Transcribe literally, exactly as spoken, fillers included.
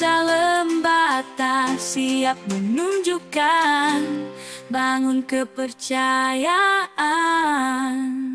Panca Lembata siap menunjukkan, bangun kepercayaan.